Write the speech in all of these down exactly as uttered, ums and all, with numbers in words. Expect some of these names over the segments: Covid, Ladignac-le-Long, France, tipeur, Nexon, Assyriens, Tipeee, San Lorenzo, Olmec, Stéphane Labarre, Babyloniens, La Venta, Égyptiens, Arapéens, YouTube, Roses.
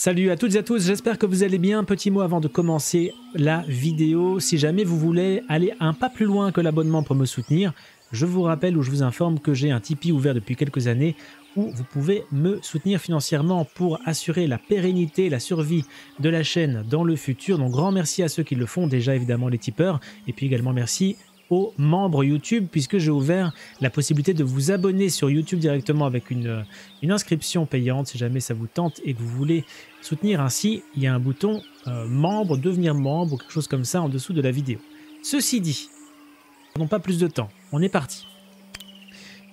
Salut à toutes et à tous, j'espère que vous allez bien. Petit mot avant de commencer la vidéo. Si jamais vous voulez aller un pas plus loin que l'abonnement pour me soutenir, je vous rappelle ou je vous informe que j'ai un Tipeee ouvert depuis quelques années où vous pouvez me soutenir financièrement pour assurer la pérennité et la survie de la chaîne dans le futur. Donc grand merci à ceux qui le font, déjà évidemment les tipeurs, et puis également merci aux membres YouTube, puisque j'ai ouvert la possibilité de vous abonner sur YouTube directement avec une, une inscription payante si jamais ça vous tente et que vous voulez soutenir ainsi. Il y a un bouton euh, membre, devenir membre ou quelque chose comme ça en dessous de la vidéo. Ceci dit, pardon, pas plus de temps, on est parti.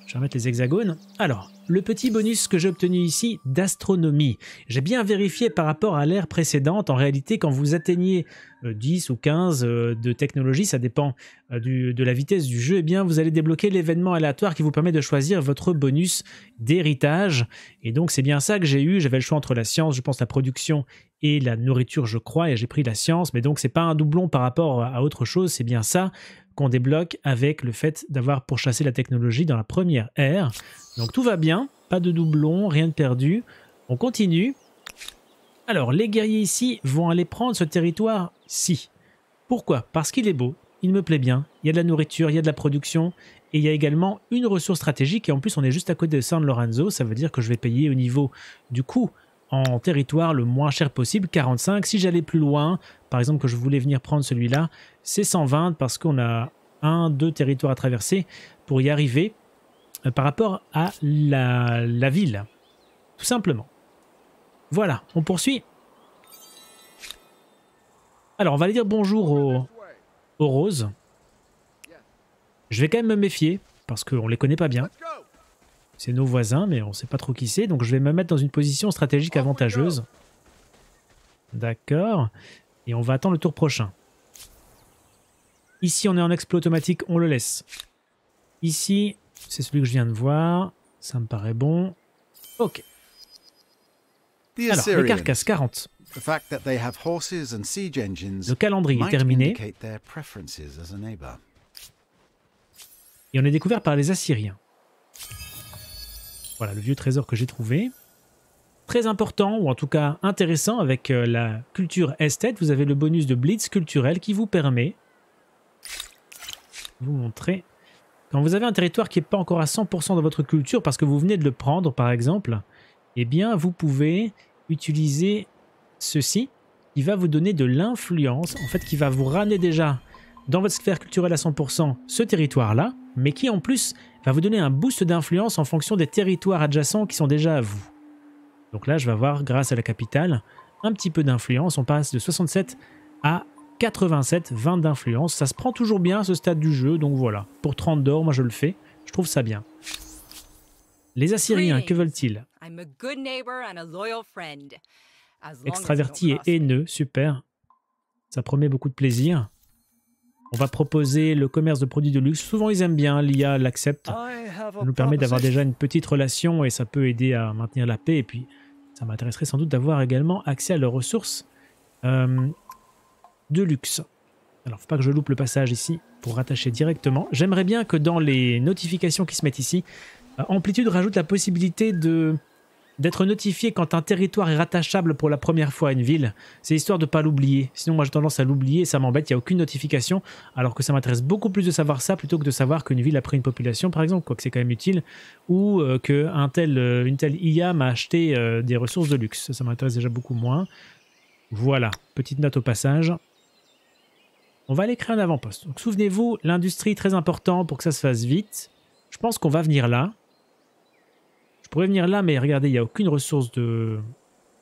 Je vais remettre les hexagones. Alors, le petit bonus que j'ai obtenu ici d'astronomie. J'ai bien vérifié par rapport à l'ère précédente. En réalité, quand vous atteignez dix ou quinze de technologie, ça dépend du, de la vitesse du jeu, eh bien, vous allez débloquer l'événement aléatoire qui vous permet de choisir votre bonus d'héritage. Et donc, c'est bien ça que j'ai eu. J'avais le choix entre la science, je pense, la production et la nourriture, je crois, et j'ai pris la science. Mais donc, c'est pas un doublon par rapport à autre chose. C'est bien ça qu'on débloque avec le fait d'avoir pourchassé la technologie dans la première ère. Donc tout va bien, pas de doublons, rien de perdu. On continue. Alors les guerriers ici vont aller prendre ce territoire-ci. Pourquoi? Parce qu'il est beau, il me plaît bien, il y a de la nourriture, il y a de la production, et il y a également une ressource stratégique, et en plus on est juste à côté de San Lorenzo, ça veut dire que je vais payer au niveau du coût en territoire le moins cher possible, quarante-cinq. Si j'allais plus loin, par exemple que je voulais venir prendre celui-là, c'est cent vingt parce qu'on a un, deux territoires à traverser pour y arriver euh, par rapport à la, la ville, tout simplement. Voilà, on poursuit. Alors, on va aller dire bonjour aux, aux roses. Je vais quand même me méfier parce qu'on les connaît pas bien. C'est nos voisins, mais on ne sait pas trop qui c'est. Donc je vais me mettre dans une position stratégique avantageuse. D'accord. Et on va attendre le tour prochain. Ici, on est en exploit automatique. On le laisse. Ici, c'est celui que je viens de voir. Ça me paraît bon. Ok. Alors, les carcasses, quarante. Le calendrier est terminé. Et on est découvert par les Assyriens. Voilà le vieux trésor que j'ai trouvé. Très important, ou en tout cas intéressant, avec la culture esthète, vous avez le bonus de blitz culturel qui vous permet, vous montrer, quand vous avez un territoire qui n'est pas encore à cent pour cent de votre culture, parce que vous venez de le prendre par exemple, eh bien vous pouvez utiliser ceci, qui va vous donner de l'influence, en fait qui va vous ramener déjà dans votre sphère culturelle à cent pour cent ce territoire-là, mais qui en plus va vous donner un boost d'influence en fonction des territoires adjacents qui sont déjà à vous. Donc là, je vais avoir, grâce à la capitale, un petit peu d'influence. On passe de soixante-sept à quatre-vingt-sept, vingt d'influence. Ça se prend toujours bien à ce stade du jeu, donc voilà. Pour trente d'or, moi je le fais, je trouve ça bien. Les Assyriens, que veulent-ils? Extraverti et haineux, super. Ça promet beaucoup de plaisir. On va proposer le commerce de produits de luxe. Souvent, ils aiment bien. L'I A l'accepte. Ça nous permet d'avoir déjà une petite relation et ça peut aider à maintenir la paix. Et puis, ça m'intéresserait sans doute d'avoir également accès à leurs ressources euh, de luxe. Alors, faut pas que je loupe le passage ici pour rattacher directement. J'aimerais bien que dans les notifications qui se mettent ici, Amplitude rajoute la possibilité de... d'être notifié quand un territoire est rattachable pour la première fois à une ville. C'est histoire de ne pas l'oublier. Sinon, moi, j'ai tendance à l'oublier, ça m'embête, il n'y a aucune notification, alors que ça m'intéresse beaucoup plus de savoir ça plutôt que de savoir qu'une ville a pris une population, par exemple, quoique c'est quand même utile, ou euh, qu'un tel, euh, une telle I A m'a acheté euh, des ressources de luxe. Ça, ça m'intéresse déjà beaucoup moins. Voilà, petite note au passage. On va aller créer un avant-poste. Donc, souvenez-vous, l'industrie, très important pour que ça se fasse vite. Je pense qu'on va venir là. Je pourrais venir là, mais regardez, il n'y a aucune ressource de...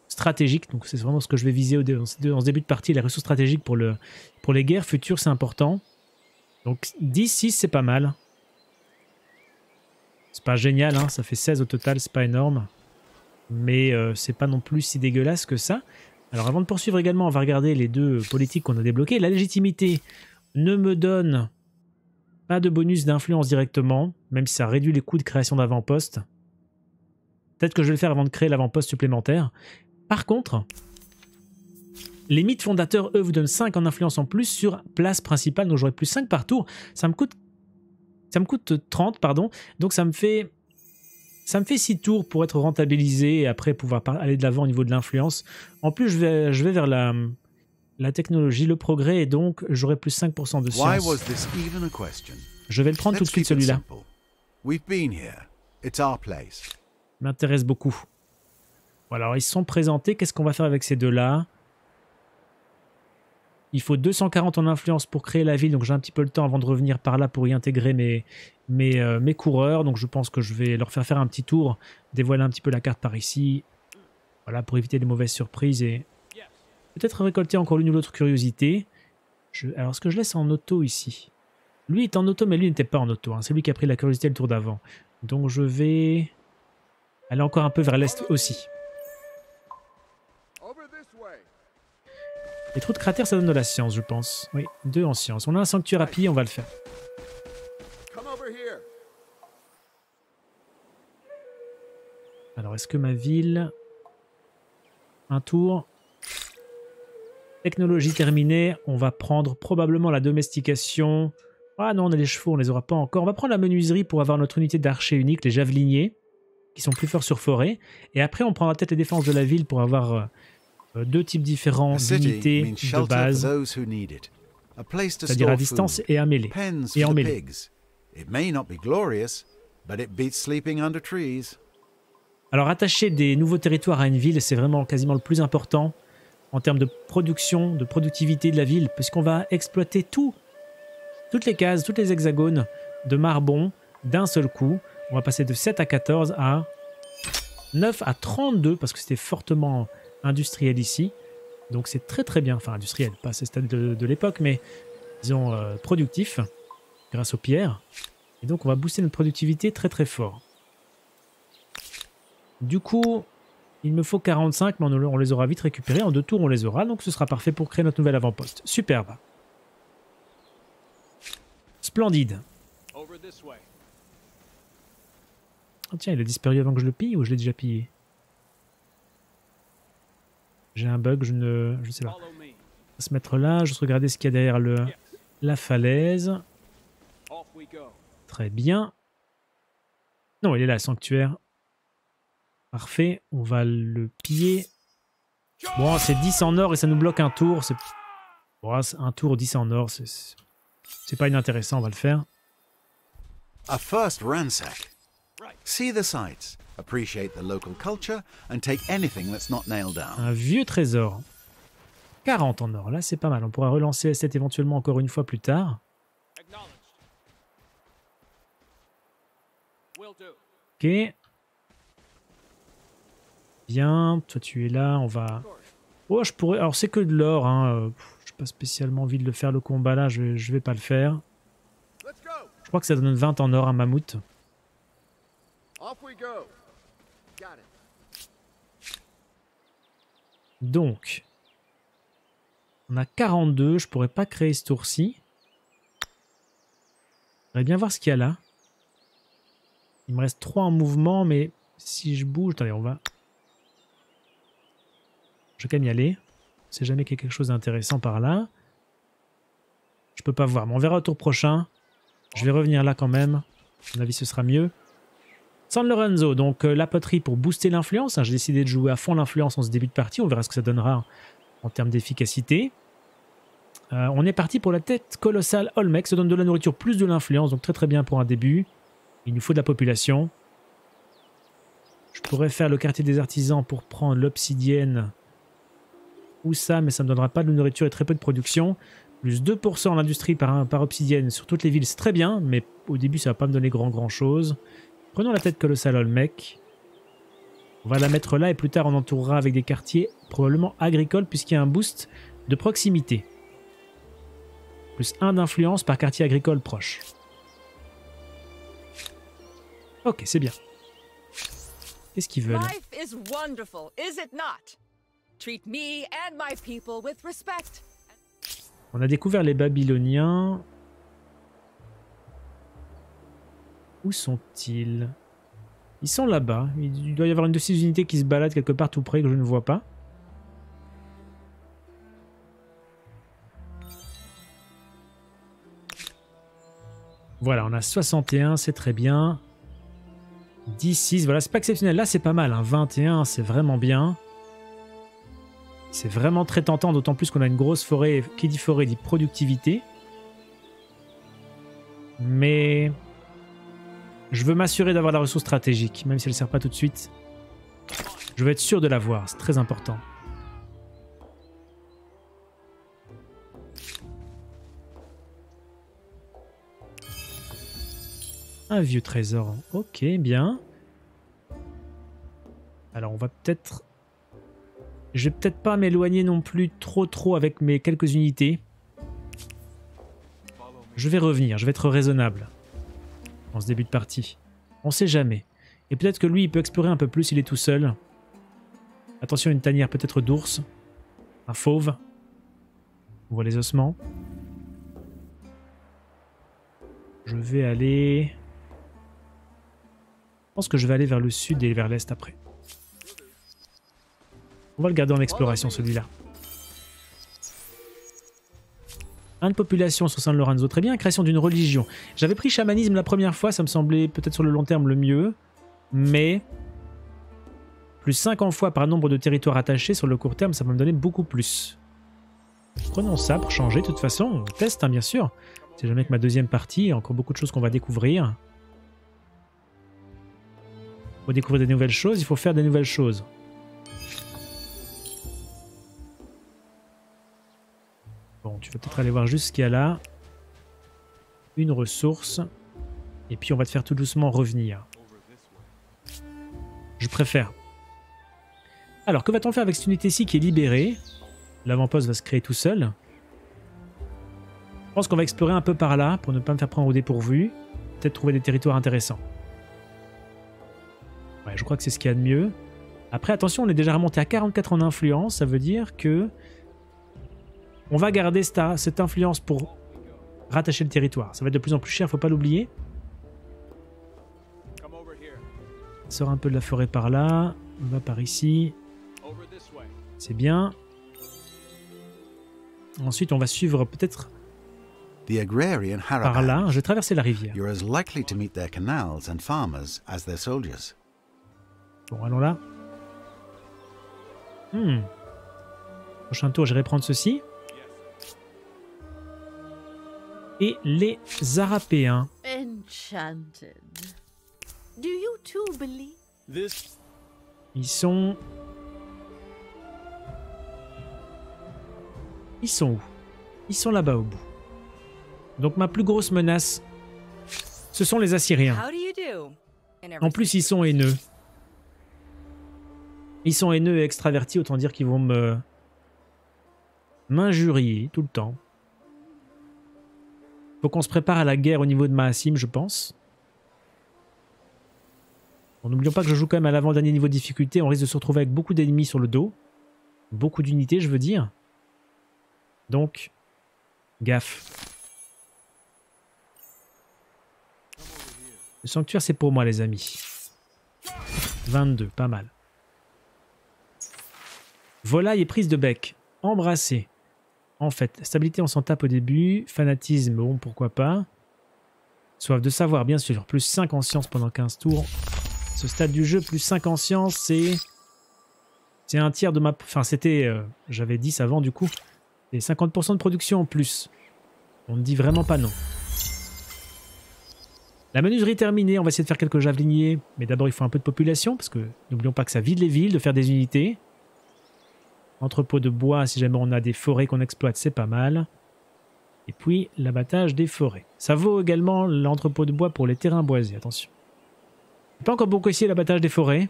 stratégique. Donc c'est vraiment ce que je vais viser au dé... en ce début de partie, les ressources stratégiques pour, le... pour les guerres futures, c'est important. Donc dix, six, c'est pas mal. C'est pas génial, hein, ça fait seize au total, c'est pas énorme. Mais euh, c'est pas non plus si dégueulasse que ça. Alors avant de poursuivre également, on va regarder les deux politiques qu'on a débloquées. La légitimité ne me donne pas de bonus d'influence directement, même si ça réduit les coûts de création d'avant-poste. Peut-être que je vais le faire avant de créer l'avant-poste supplémentaire. Par contre, les mythes fondateurs, eux, vous donnent cinq en influence en plus sur place principale. Donc j'aurai plus cinq par tour. Ça me coûte, ça me coûte trente, pardon. Donc ça me fait Ça me fait six tours pour être rentabilisé et après pouvoir aller de l'avant au niveau de l'influence. En plus, je vais, je vais vers la, la technologie, le progrès, et donc j'aurai plus cinq pour cent de science. Je vais le prendre tout de suite, celui-là. M'intéresse beaucoup. Alors, ils sont présentés. Qu'est-ce qu'on va faire avec ces deux-là? Il faut deux cent quarante en influence pour créer la ville, donc j'ai un petit peu le temps avant de revenir par là pour y intégrer mes, mes, euh, mes coureurs. Donc je pense que je vais leur faire faire un petit tour, dévoiler un petit peu la carte par ici, voilà, pour éviter les mauvaises surprises et peut-être récolter encore l'une ou l'autre curiosité. Je... Alors, est-ce que je laisse en auto ici? Lui est en auto, mais lui n'était pas en auto, hein. C'est lui qui a pris la curiosité le tour d'avant. Donc je vais aller encore un peu vers l'est aussi. Les trous de cratères, ça donne de la science, je pense. Oui, deux en science. On a un sanctuaire à piller, on va le faire. Alors, est-ce que ma ville... Un tour. Technologie terminée. On va prendre probablement la domestication. Ah non, on a les chevaux, on les aura pas encore. On va prendre la menuiserie pour avoir notre unité d'archer unique, les javeliniers, qui sont plus forts sur forêt. Et après, on prendra peut-être les défenses de la ville pour avoir... Euh, deux types différents d'unités de base, c'est-à-dire à distance et à mêlée, et en mêlée. Alors attacher des nouveaux territoires à une ville, c'est vraiment quasiment le plus important en termes de production, de productivité de la ville, puisqu'on va exploiter tout, toutes les cases, toutes les hexagones de Marbon d'un seul coup. On va passer de sept à quatorze à neuf à trente-deux, parce que c'était fortement... industriel ici, donc c'est très très bien, enfin industriel, pas à ce stade de, de l'époque, mais disons euh, productif, grâce aux pierres, et donc on va booster notre productivité très très fort. Du coup, il me faut quarante-cinq, mais on, on les aura vite récupérés, en deux tours on les aura, donc ce sera parfait pour créer notre nouvel avant-poste. Superbe. Splendide. Oh tiens, il a disparu avant que je le pille, ou je l'ai déjà pillé? J'ai un bug, je ne je sais pas. On va se mettre là, juste regarder ce qu'il y a derrière le, la falaise. Très bien. Non, il est là, sanctuaire. Parfait, on va le piller. Bon, c'est dix en or et ça nous bloque un tour. C'est bon, un tour, dix en or, c'est pas inintéressant, on va le faire. A first ransack. See the sights. Appreciate the local culture and take anything that's not nailed down. Un vieux trésor. quarante en or, là c'est pas mal. On pourra relancer cette éventuellement encore une fois plus tard. Ok. Bien, toi tu es là, on va... Oh, je pourrais... Alors c'est que de l'or, hein. J'ai pas spécialement envie de le faire le combat là, je, je vais pas le faire. Je crois que ça donne vingt en or à mammouth. Donc, on a quarante-deux, je pourrais pas créer ce tour-ci. Je vais bien voir ce qu'il y a là. Il me reste trois en mouvement, mais si je bouge... Attendez, on va... Je vais quand même y aller. On sait jamais qu'il y a quelque chose d'intéressant par là. Je peux pas voir, mais on verra au tour prochain. Je vais revenir là quand même. À mon avis, ce sera mieux. San Lorenzo, donc euh, la poterie pour booster l'influence. Hein, j'ai décidé de jouer à fond l'influence en ce début de partie. On verra ce que ça donnera en termes d'efficacité. Euh, on est parti pour la tête colossale Olmec. Ça donne de la nourriture plus de l'influence. Donc très très bien pour un début. Il nous faut de la population. Je pourrais faire le quartier des artisans pour prendre l'obsidienne. Ou ça, mais ça ne me donnera pas de nourriture et très peu de production. Plus deux pour cent en industrie par, par obsidienne sur toutes les villes. C'est très bien, mais au début ça ne va pas me donner grand grand chose. Prenons la tête colossale Olmec. On va la mettre là et plus tard on entourera avec des quartiers probablement agricoles puisqu'il y a un boost de proximité. Plus un d'influence par quartier agricole proche. Ok, c'est bien. Qu'est-ce qu'ils veulent? On a découvert les Babyloniens. Où sont-ils? Ils sont là-bas. Il doit y avoir une de ces unités qui se balade quelque part tout près que je ne vois pas. Voilà, on a soixante et un, c'est très bien. dix, six, voilà, c'est pas exceptionnel. Là, c'est pas mal, hein. vingt et un, c'est vraiment bien. C'est vraiment très tentant, d'autant plus qu'on a une grosse forêt. Qui dit forêt dit productivité. Mais je veux m'assurer d'avoir la ressource stratégique, même si elle ne sert pas tout de suite. Je veux être sûr de l'avoir, c'est très important. Un vieux trésor, ok, bien. Alors on va peut-être... Je vais peut-être pas m'éloigner non plus trop trop avec mes quelques unités. Je vais revenir, je vais être raisonnable en ce début de partie. On sait jamais. Et peut-être que lui, il peut explorer un peu plus, il est tout seul. Attention, une tanière peut-être d'ours. Un fauve. On voit les ossements. Je vais aller... Je pense que je vais aller vers le sud et vers l'est après. On va le garder en exploration, celui-là. Un de population sur San Lorenzo. Très bien, création d'une religion. J'avais pris chamanisme la première fois, ça me semblait peut-être sur le long terme le mieux. Mais plus cinq fois par nombre de territoires attachés sur le court terme, ça va me donner beaucoup plus. Prenons ça pour changer. De toute façon, on teste, hein, bien sûr. C'est jamais que ma deuxième partie, il y a encore beaucoup de choses qu'on va découvrir. Il faut découvrir des nouvelles choses, il faut faire des nouvelles choses. Bon, tu vas peut-être aller voir juste ce qu'il y a là. Une ressource. Et puis on va te faire tout doucement revenir. Je préfère. Alors, que va-t-on faire avec cette unité-ci qui est libérée? L'avant-poste va se créer tout seul. Je pense qu'on va explorer un peu par là pour ne pas me faire prendre au dépourvu. Peut-être trouver des territoires intéressants. Ouais, je crois que c'est ce qu'il y a de mieux. Après, attention, on est déjà remonté à quarante-quatre en influence. Ça veut dire que... On va garder cette influence pour rattacher le territoire. Ça va être de plus en plus cher, faut pas l'oublier. Sort un peu de la forêt par là. On va par ici. C'est bien. Ensuite, on va suivre peut-être par là. Je vais traverser la rivière. Bon, allons là. Hmm. Prochain tour, j'irai prendre ceci. Et les Arapéens. Ils sont... Ils sont où? Ils sont là-bas au bout. Donc ma plus grosse menace, ce sont les Assyriens. En plus, ils sont haineux. Ils sont haineux et extravertis, autant dire qu'ils vont me... m'injurier tout le temps. Faut qu'on se prépare à la guerre au niveau de Maasim, je pense. Bon, n'oublions pas que je joue quand même à l'avant-dernier niveau de difficulté. On risque de se retrouver avec beaucoup d'ennemis sur le dos. Beaucoup d'unités, je veux dire. Donc, gaffe. Le sanctuaire, c'est pour moi, les amis. vingt-deux, pas mal. Volaille et prise de bec. Embrasser. En fait, stabilité, on s'en tape au début. Fanatisme, bon, pourquoi pas. Soif de savoir, bien sûr. Plus cinq en science pendant quinze tours. Ce stade du jeu, plus cinq en science, c'est... C'est un tiers de ma... Enfin, c'était... Euh, j'avais dix avant, du coup. Et cinquante pour cent de production en plus. On ne dit vraiment pas non. La menuiserie terminée. On va essayer de faire quelques javeliniers. Mais d'abord, il faut un peu de population. Parce que n'oublions pas que ça vide les villes, de faire des unités. Entrepôt de bois, si jamais on a des forêts qu'on exploite, c'est pas mal. Et puis, l'abattage des forêts. Ça vaut également l'entrepôt de bois pour les terrains boisés, attention. J'ai pas encore beaucoup essayé l'abattage des forêts.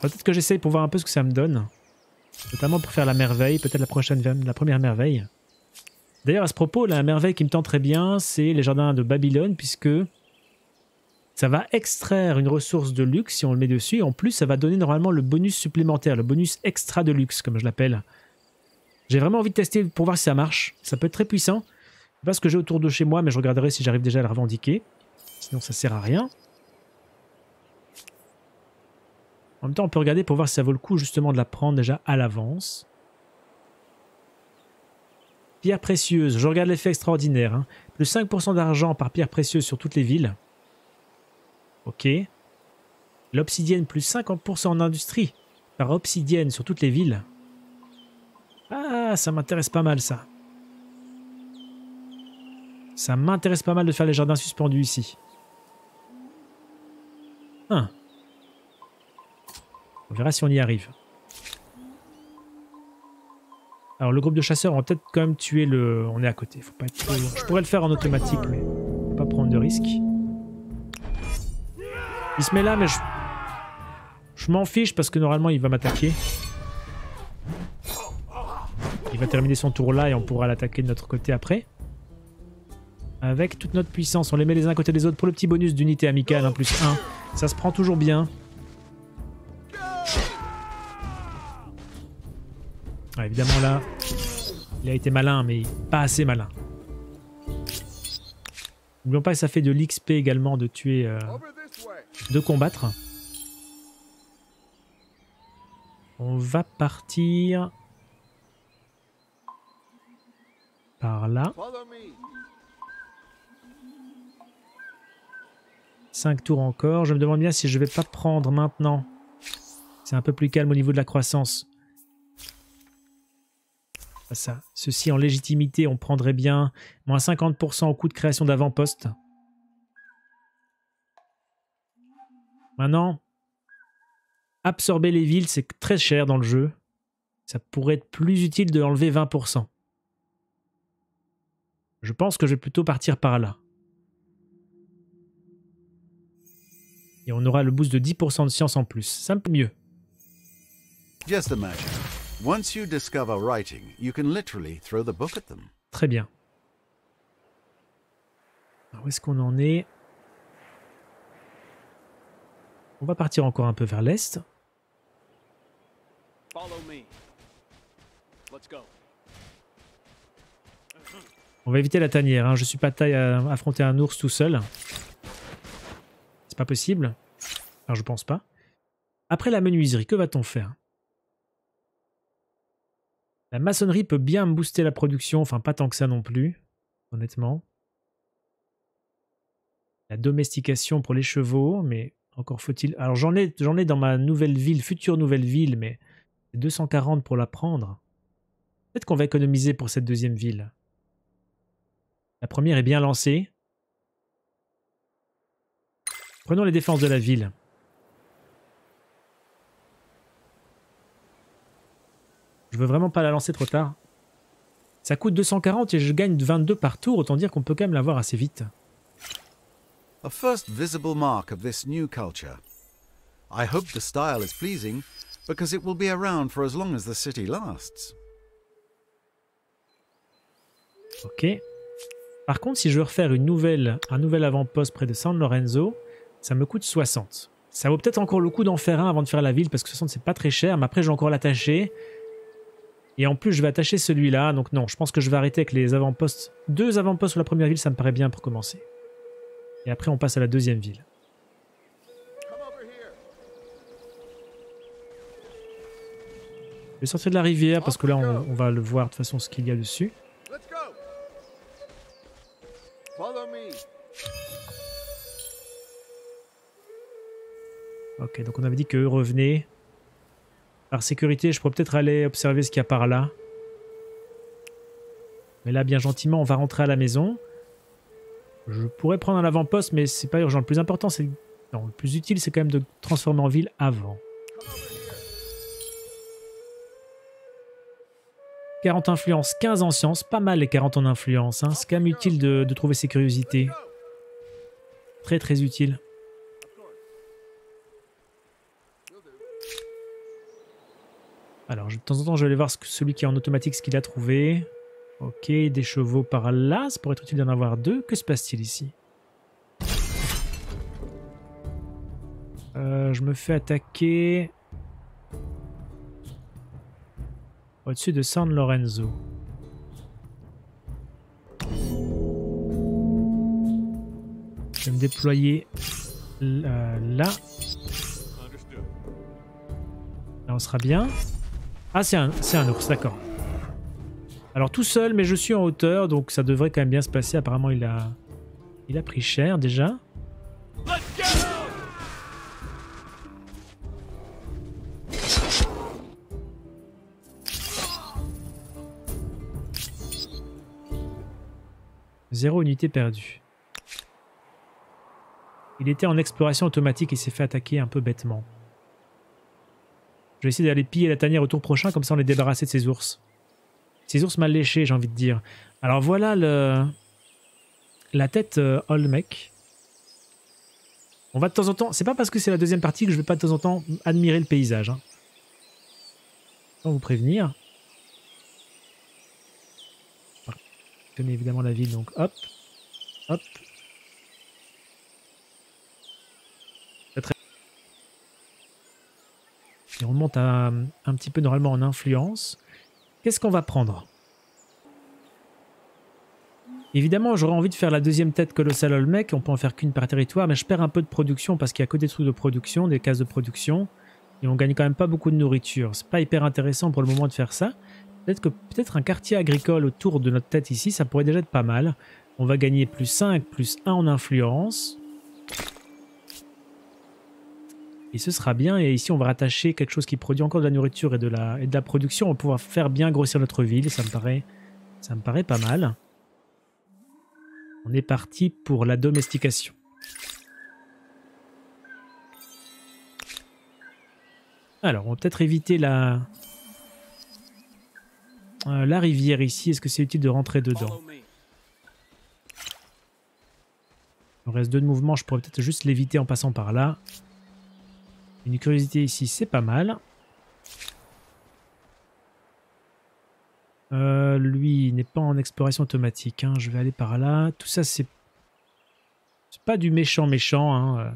Peut-être que j'essaye pour voir un peu ce que ça me donne. Notamment pour faire la merveille, peut-être la prochaine, la première merveille. D'ailleurs, à ce propos, la merveille qui me tend très bien, c'est les jardins de Babylone, puisque... Ça va extraire une ressource de luxe si on le met dessus. En plus, ça va donner normalement le bonus supplémentaire, le bonus extra de luxe, comme je l'appelle. J'ai vraiment envie de tester pour voir si ça marche. Ça peut être très puissant. Je sais pas ce que j'ai autour de chez moi, mais je regarderai si j'arrive déjà à le revendiquer. Sinon, ça sert à rien. En même temps, on peut regarder pour voir si ça vaut le coup justement de la prendre déjà à l'avance. Pierre précieuse. Je regarde l'effet extraordinaire, hein. Plus cinq pour cent d'argent par pierre précieuse sur toutes les villes. Ok. L'obsidienne plus cinquante pour cent en industrie. Par obsidienne sur toutes les villes. Ah, ça m'intéresse pas mal ça. Ça m'intéresse pas mal de faire les jardins suspendus ici. Hein. On verra si on y arrive. Alors le groupe de chasseurs, on va peut-être quand même tuer le... On est à côté, faut pas être trop... Je pourrais le faire en automatique, mais faut pas prendre de risque. Il se met là, mais je... Je m'en fiche parce que normalement il va m'attaquer. Il va terminer son tour là et on pourra l'attaquer de notre côté après. Avec toute notre puissance, on les met les uns à côté des autres pour le petit bonus d'unité amicale, un plus un. Ça se prend toujours bien. Ah, évidemment là, il a été malin, mais pas assez malin. N'oublions pas que ça fait de l'X P également de tuer, euh, de combattre. On va partir par là. cinq tours encore. Je me demande bien si je vais pas prendre maintenant. C'est un peu plus calme au niveau de la croissance. Ça. Ceci en légitimité, on prendrait bien moins cinquante pour cent au coût de création d'avant-poste. Maintenant, absorber les villes, c'est très cher dans le jeu. Ça pourrait être plus utile de enlever vingt pour cent. Je pense que je vais plutôt partir par là. Et on aura le boost de dix pour cent de science en plus. Ça me plaît mieux. Just imagine. Once you discover writing, you can literally throw the book at them. Très bien. Alors, où est-ce qu'on en est? On va partir encore un peu vers l'est. On va éviter la tanière, hein. Je suis pas taille à affronter un ours tout seul. C'est pas possible. Enfin, je pense pas. Après la menuiserie, que va-t-on faire? La maçonnerie peut bien booster la production, enfin pas tant que ça non plus, honnêtement. La domestication pour les chevaux, mais encore faut-il... Alors j'en ai, j'en ai dans ma nouvelle ville, future nouvelle ville, mais deux cent quarante pour la prendre. Peut-être qu'on va économiser pour cette deuxième ville. La première est bien lancée. Prenons les défenses de la ville. Je veux vraiment pas la lancer trop tard. Ça coûte deux cent quarante et je gagne vingt-deux par tour, autant dire qu'on peut quand même l'avoir assez vite. A first visible mark of this new culture. I hope the style is pleasing because it will be around for as long as the city lasts. Ok. Par contre, si je veux refaire une nouvelle, un nouvel avant-poste près de San Lorenzo, ça me coûte soixante. Ça vaut peut-être encore le coup d'en faire un avant de faire la ville parce que soixante c'est pas très cher, mais après je vais encore l'attacher. Et en plus, je vais attacher celui-là. Donc non, je pense que je vais arrêter avec les avant-postes. Deux avant-postes sur la première ville, ça me paraît bien pour commencer. Et après, on passe à la deuxième ville. Je vais sortir de la rivière parce que là, on, on va le voir de toute façon ce qu'il y a dessus. Ok, donc on avait dit qu'eux revenaient. Par sécurité, je pourrais peut-être aller observer ce qu'il y a par là. Mais là, bien gentiment, on va rentrer à la maison. Je pourrais prendre un avant-poste, mais c'est pas urgent. Le plus important, c'est... Non, le plus utile, c'est quand même de transformer en ville avant. quarante influence, quinze en science. Pas mal les quarante en influence, hein. C'est quand même utile de, de trouver ses curiosités. Très très utile. Alors, de temps en temps, je vais aller voir ce que, celui qui est en automatique, ce qu'il a trouvé. Ok, des chevaux par là. Ça pourrait être utile d'en avoir deux. Que se passe-t-il ici? euh, Je me fais attaquer... Au-dessus de San Lorenzo. Je vais me déployer euh, là. Là, on sera bien. Ah, c'est un, c'est un ours, d'accord. Alors tout seul, mais je suis en hauteur, donc ça devrait quand même bien se passer. Apparemment, il a, il a pris cher déjà. Zéro unité perdue. Il était en exploration automatique et s'est fait attaquer un peu bêtement. Je vais essayer d'aller piller la tanière au tour prochain, comme ça on est débarrassé de ces ours. Ces ours mal léchés, j'ai envie de dire. Alors voilà le... la tête euh, Olmec. On va de temps en temps... C'est pas parce que c'est la deuxième partie que je vais pas de temps en temps admirer le paysage. Hein. Sans vous prévenir. Je connais évidemment la ville, donc hop, hop. Et on monte à, un petit peu normalement en influence. Qu'est-ce qu'on va prendre? Évidemment, j'aurais envie de faire la deuxième tête colossale Olmec. On peut en faire qu'une par territoire, mais je perds un peu de production parce qu'il n'y a que des trucs de production, des cases de production. Et on gagne quand même pas beaucoup de nourriture. C'est pas hyper intéressant pour le moment de faire ça. Peut-être que peut-être un quartier agricole autour de notre tête ici, ça pourrait déjà être pas mal. On va gagner plus cinq, plus un en influence. Et ce sera bien. Et ici, on va rattacher quelque chose qui produit encore de la nourriture et de la, et de la production. On va pouvoir faire bien grossir notre ville. Ça me paraît, ça me paraît pas mal. On est parti pour la domestication. Alors, on va peut-être éviter la, euh, la rivière ici. Est-ce que c'est utile de rentrer dedans? Il reste deux de mouvement. Je pourrais peut-être juste l'éviter en passant par là. Une curiosité ici, c'est pas mal. Euh, lui, il n'est pas en exploration automatique. Hein. Je vais aller par là. Tout ça, c'est pas du méchant méchant. Hein.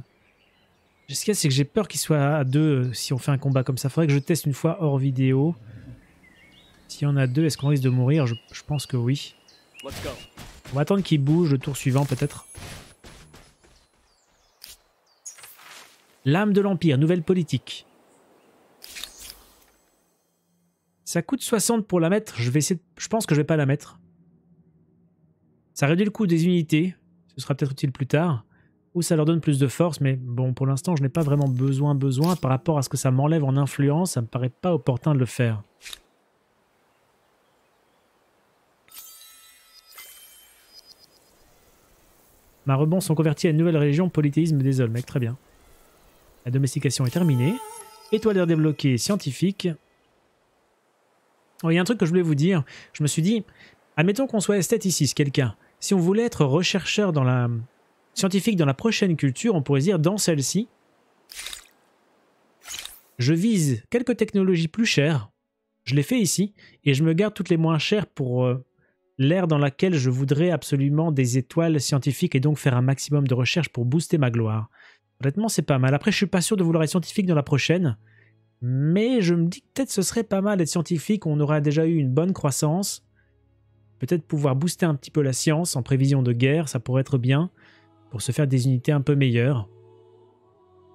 Ce qu'il y a, c'est que j'ai peur qu'il soit à deux si on fait un combat comme ça. Faudrait que je teste une fois hors vidéo. S'il y en a deux, est-ce qu'on risque de mourir? je, je pense que oui. On va attendre qu'il bouge le tour suivant, peut-être. L'âme de l'Empire, nouvelle politique. Ça coûte soixante pour la mettre. Je vais essayer de... Je pense que je vais pas la mettre. Ça réduit le coût des unités. Ce sera peut-être utile plus tard. Ou ça leur donne plus de force. Mais bon, pour l'instant, je n'ai pas vraiment besoin, besoin. Par rapport à ce que ça m'enlève en influence, ça me paraît pas opportun de le faire. Marebons sont convertis à une nouvelle région, polythéisme des Olmecs. Très bien. La domestication est terminée. Étoilaire débloquée, scientifique. Oh, il y a un truc que je voulais vous dire. Je me suis dit, admettons qu'on soit esthéticiste, quelqu'un. Si on voulait être rechercheur dans la... scientifique dans la prochaine culture, on pourrait dire dans celle-ci, je vise quelques technologies plus chères, je les fais ici, et je me garde toutes les moins chères pour euh, l'ère dans laquelle je voudrais absolument des étoiles scientifiques et donc faire un maximum de recherche pour booster ma gloire. Honnêtement, c'est pas mal. Après, je suis pas sûr de vouloir être scientifique dans la prochaine. Mais je me dis que peut-être ce serait pas mal d'être scientifique. On aura déjà eu une bonne croissance. Peut-être pouvoir booster un petit peu la science en prévision de guerre. Ça pourrait être bien pour se faire des unités un peu meilleures.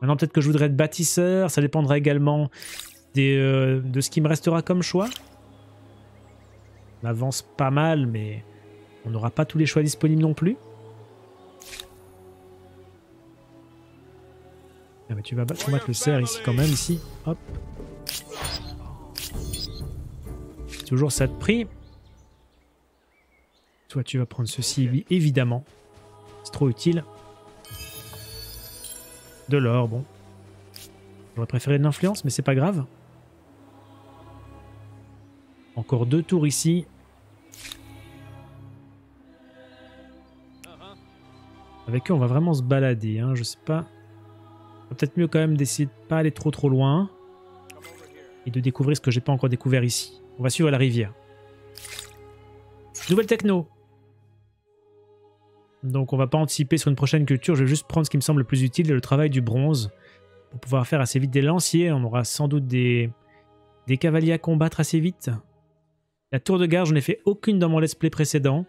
Maintenant, peut-être que je voudrais être bâtisseur. Ça dépendra également des, euh, de ce qui me restera comme choix. On avance pas mal, mais on n'aura pas tous les choix disponibles non plus. Ah mais tu vas combattre le cerf ici quand même, ici. Hop. Toujours ça de prix. Toi tu vas prendre ceci, évidemment. C'est trop utile. De l'or, bon. J'aurais préféré de l'influence, mais c'est pas grave. Encore deux tours ici. Avec eux on va vraiment se balader, hein, je sais pas. Peut-être mieux quand même d'essayer de pas aller trop trop loin et de découvrir ce que j'ai pas encore découvert ici. On va suivre la rivière. Nouvelle techno. Donc on va pas anticiper sur une prochaine culture, je vais juste prendre ce qui me semble le plus utile, le travail du bronze, pour pouvoir faire assez vite des lanciers. On aura sans doute des, des cavaliers à combattre assez vite. La tour de garde, je n'ai fait aucune dans mon let's play précédent.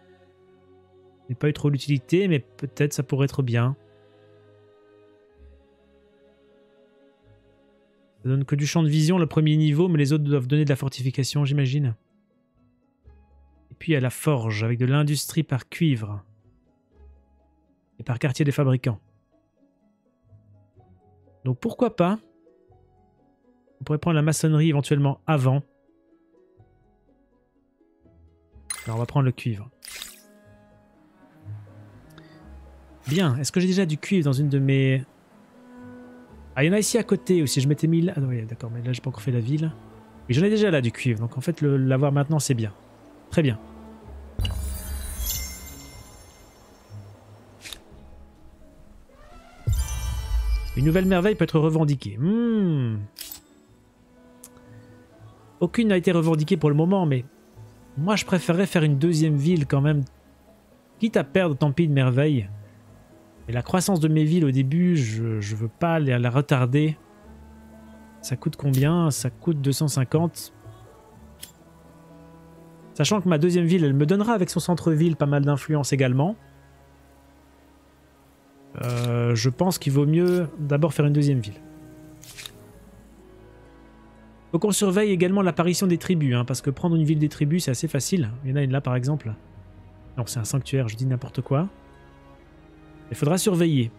Je n'ai pas eu trop d'utilité, mais peut-être ça pourrait être bien. Ça donne que du champ de vision le premier niveau, mais les autres doivent donner de la fortification, j'imagine. Et puis à la forge, avec de l'industrie par cuivre. Et par quartier des fabricants. Donc pourquoi pas? On pourrait prendre la maçonnerie éventuellement avant. Alors on va prendre le cuivre. Bien, est-ce que j'ai déjà du cuivre dans une de mes... Ah, il y en a ici à côté aussi, je m'étais mis là... Ah non, d'accord, mais là j'ai pas encore fait la ville. Mais j'en ai déjà là du cuivre, donc en fait l'avoir maintenant c'est bien. Très bien. Une nouvelle merveille peut être revendiquée. Hmm. Aucune n'a été revendiquée pour le moment, mais... Moi je préférerais faire une deuxième ville quand même. Quitte à perdre, tant pis, de merveille. Mais la croissance de mes villes au début, je, je veux pas la, la retarder. Ça coûte combien? Ça coûte deux cent cinquante. Sachant que ma deuxième ville, elle me donnera avec son centre-ville pas mal d'influence également. Euh, je pense qu'il vaut mieux d'abord faire une deuxième ville. Faut qu'on surveille également l'apparition des tribus, hein, parce que prendre une ville des tribus c'est assez facile. Il y en a une là par exemple. Non, c'est un sanctuaire, je dis n'importe quoi. Il faudra surveiller.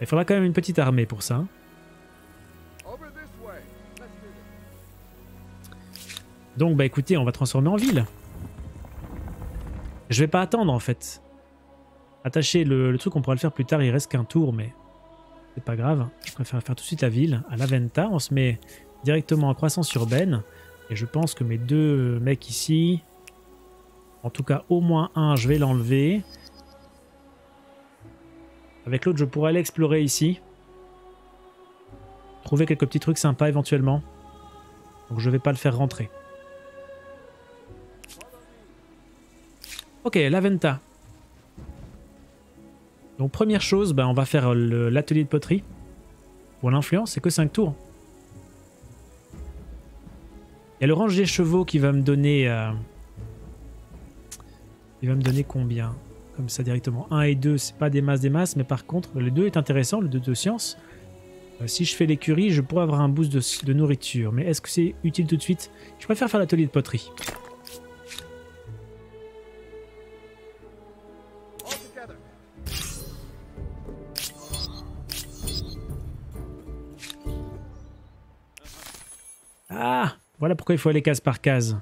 Il faudra quand même une petite armée pour ça. Donc bah écoutez, on va transformer en ville. Je vais pas attendre en fait. Attacher le, le truc, on pourra le faire plus tard, il reste qu'un tour, mais c'est pas grave. Je préfère faire tout de suite la ville. À La Venta, on se met directement en croissance urbaine. Et je pense que mes deux mecs ici, en tout cas au moins un, je vais l'enlever. Avec l'autre, je pourrais aller explorer ici. Trouver quelques petits trucs sympas éventuellement. Donc je vais pas le faire rentrer. Ok, La Venta. Donc première chose, bah, on va faire l'atelier de poterie. Pour l'influence, c'est que cinq tours. Il y a le range des chevaux qui va me donner... Euh... Il va me donner combien? Comme ça directement. un et deux, c'est pas des masses des masses, mais par contre, le deux est intéressant, le deux de science. Euh, si je fais l'écurie, je pourrais avoir un boost de, de nourriture. Mais est-ce que c'est utile tout de suite? Je préfère faire l'atelier de poterie. Ah, voilà pourquoi il faut aller case par case.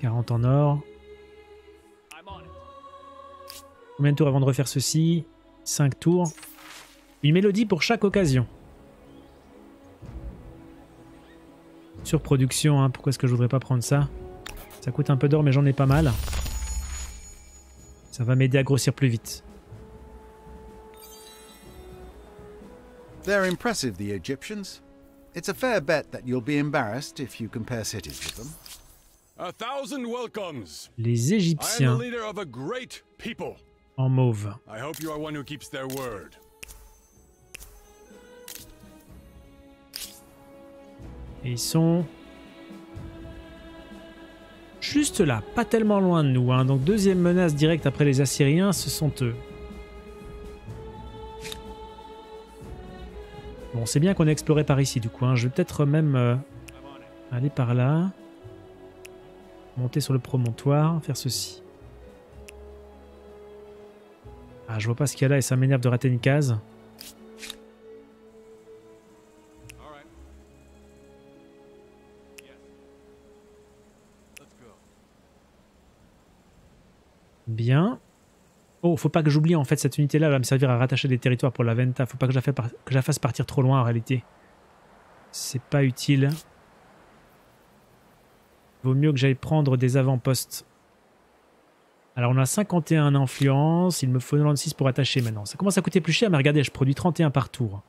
quarante en or. Combien de tours avant de refaire ceci? cinq tours. Une mélodie pour chaque occasion. Surproduction, hein, pourquoi est-ce que je voudrais pas prendre ça? Ça coûte un peu d'or mais j'en ai pas mal. Ça va m'aider à grossir plus vite. They're impressive, the Egyptians. It's a fair bet that you'll be embarrassed if you compare cities with them. A thousand welcomes. Les Égyptiens. I'm the leader of a great people. En mauve. I hope you are one who keeps their word. Et ils sont juste là, pas tellement loin de nous, hein. Donc deuxième menace directe après les Assyriens, ce sont eux. Bon, c'est bien qu'on ait exploré par ici du coup, hein. Je vais peut-être même euh, aller par là, monter sur le promontoire, faire ceci. Ah, je vois pas ce qu'il y a là et ça m'énerve de rater une case. Bien. Oh, faut pas que j'oublie en fait cette unité-là, elle va me servir à rattacher des territoires pour La Venta. Faut pas que je la, fait par... que je la fasse partir trop loin en réalité. C'est pas utile. Vaut mieux que j'aille prendre des avant-postes. Alors on a cinquante et un influence, il me faut quatre-vingt-six pour attacher maintenant. Ça commence à coûter plus cher, mais regardez, je produis trente et un par tour.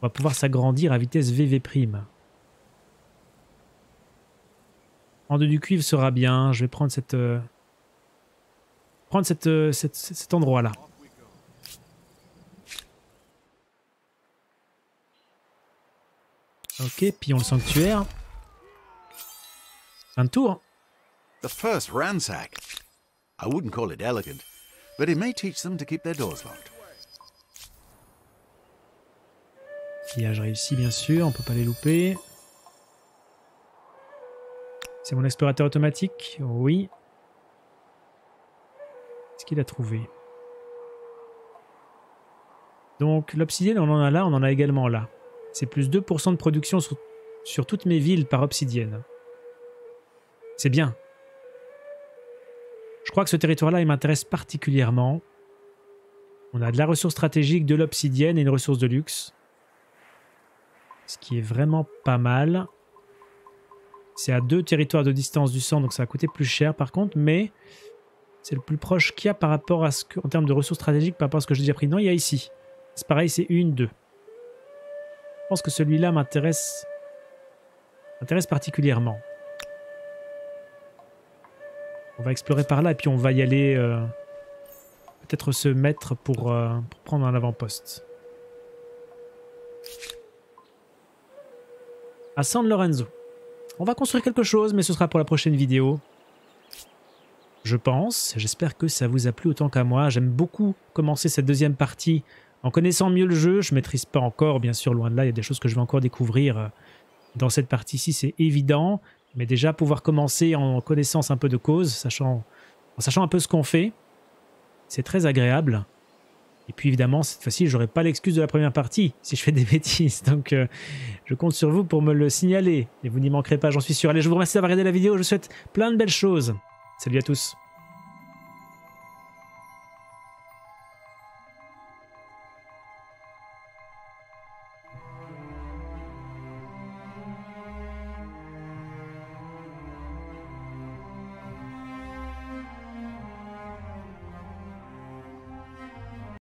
On va pouvoir s'agrandir à vitesse V V prime. Prendre du cuivre sera bien, je vais prendre cette... Euh... prendre cette, euh, cette, cet endroit-là. Ok, pillons le sanctuaire. Un tour. The first ransack. I wouldn't call it elegant, but it may teach them to keep their doors locked. Pillage réussi, bien sûr, on peut pas les louper. C'est mon explorateur automatique, oui. Qu'est-ce qu'il a trouvé? Donc l'obsidienne, on en a là, on en a également là. C'est plus deux pour cent de production sur, sur toutes mes villes par obsidienne. C'est bien. crois que ce territoire-là, il m'intéresse particulièrement. On a de la ressource stratégique, de l'obsidienne et une ressource de luxe. Ce qui est vraiment pas mal. C'est à deux territoires de distance du centre, donc ça va coûter plus cher par contre, mais c'est le plus proche qu'il y a par rapport à ce que, en termes de ressources stratégiques, par rapport à ce que j'ai déjà pris. Non, il y a ici. C'est pareil, c'est une, deux. Je pense que celui-là m'intéresse m'intéresse particulièrement. On va explorer par là et puis on va y aller euh, peut-être se mettre pour, euh, pour prendre un avant-poste. À San Lorenzo. On va construire quelque chose, mais ce sera pour la prochaine vidéo. Je pense. J'espère que ça vous a plu autant qu'à moi. J'aime beaucoup commencer cette deuxième partie en connaissant mieux le jeu. Je ne maîtrise pas encore, bien sûr, loin de là. Il y a des choses que je vais encore découvrir dans cette partie-ci, c'est évident. Mais déjà, pouvoir commencer en connaissance un peu de cause, sachant, en sachant un peu ce qu'on fait, c'est très agréable. Et puis évidemment, cette fois-ci, je n'aurai pas l'excuse de la première partie si je fais des bêtises. Donc euh, je compte sur vous pour me le signaler. Et vous n'y manquerez pas, j'en suis sûr. Allez, je vous remercie d'avoir regardé la vidéo. Je vous souhaite plein de belles choses. Salut à tous.